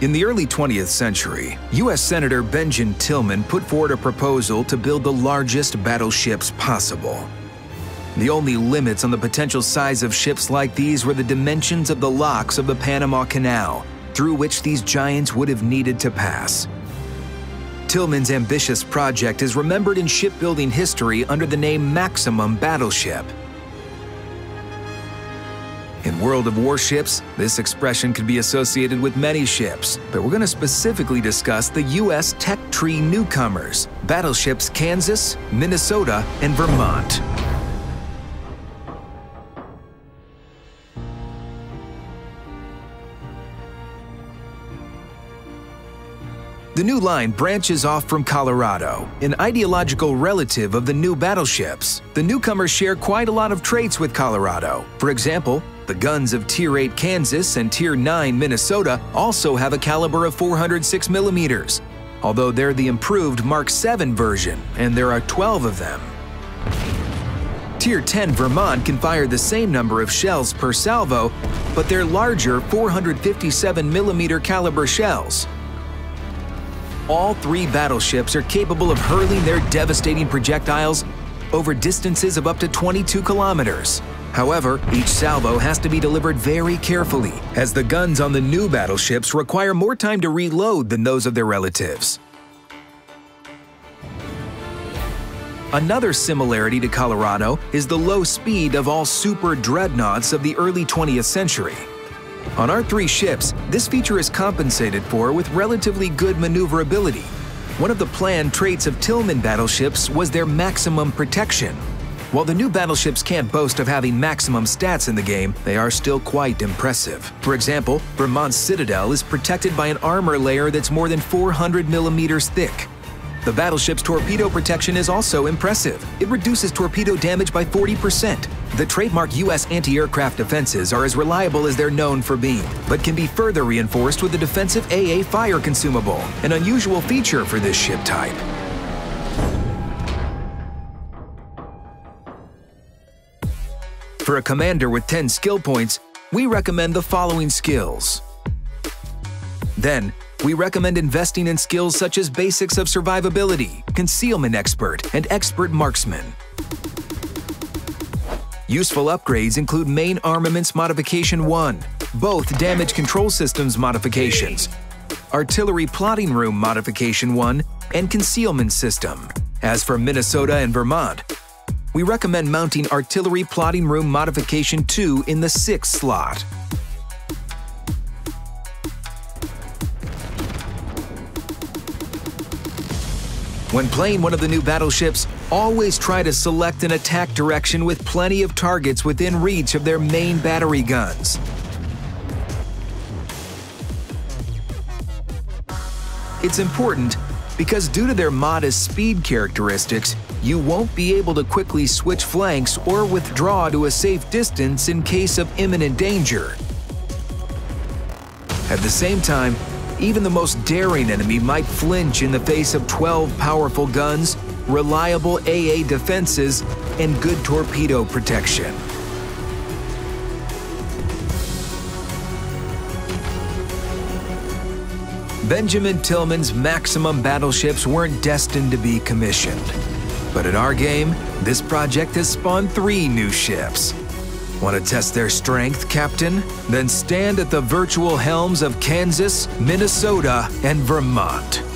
In the early 20th century, U.S. Senator Benjamin Tillman put forward a proposal to build the largest battleships possible. The only limits on the potential size of ships like these were the dimensions of the locks of the Panama Canal, through which these giants would have needed to pass. Tillman's ambitious project is remembered in shipbuilding history under the name Maximum Battleship. In World of Warships, this expression could be associated with many ships, but we're going to specifically discuss the U.S. Tech Tree newcomers, battleships Kansas, Minnesota, and Vermont. The new line branches off from Colorado, an ideological relative of the new battleships. The newcomers share quite a lot of traits with Colorado. For example, the guns of Tier 8 Kansas and Tier 9 Minnesota also have a caliber of 406 millimeters, although they're the improved Mark 7 version, and there are 12 of them. Tier 10 Vermont can fire the same number of shells per salvo, but they're larger 457 millimeter caliber shells. All three battleships are capable of hurling their devastating projectiles over distances of up to 22 kilometers. However, each salvo has to be delivered very carefully, as the guns on the new battleships require more time to reload than those of their relatives. Another similarity to Colorado is the low speed of all super dreadnoughts of the early 20th century. On our three ships, this feature is compensated for with relatively good maneuverability. One of the planned traits of Tillman battleships was their maximum protection. While the new battleships can't boast of having maximum stats in the game, they are still quite impressive. For example, Vermont's Citadel is protected by an armor layer that's more than 400 millimeters thick. The battleship's torpedo protection is also impressive. It reduces torpedo damage by 40%. The trademark U.S. anti-aircraft defenses are as reliable as they're known for being, but can be further reinforced with a defensive AA fire consumable, an unusual feature for this ship type. For a commander with 10 skill points, we recommend the following skills. Then, we recommend investing in skills such as Basics of Survivability, Concealment Expert, and Expert Marksman. Useful upgrades include Main Armaments Modification 1, both Damage Control Systems modifications, Artillery Plotting Room Modification 1, and Concealment System. As for Minnesota and Vermont, we recommend mounting Artillery Plotting Room Modification 2 in the 6th slot. When playing one of the new battleships, always try to select an attack direction with plenty of targets within reach of their main battery guns. It's important because due to their modest speed characteristics, you won't be able to quickly switch flanks or withdraw to a safe distance in case of imminent danger. At the same time, even the most daring enemy might flinch in the face of 12 powerful guns, reliable AA defenses, and good torpedo protection. Benjamin Tillman's maximum battleships weren't destined to be commissioned. But in our game, this project has spawned three new ships. Want to test their strength, Captain? Then stand at the virtual helms of Kansas, Minnesota, and Vermont.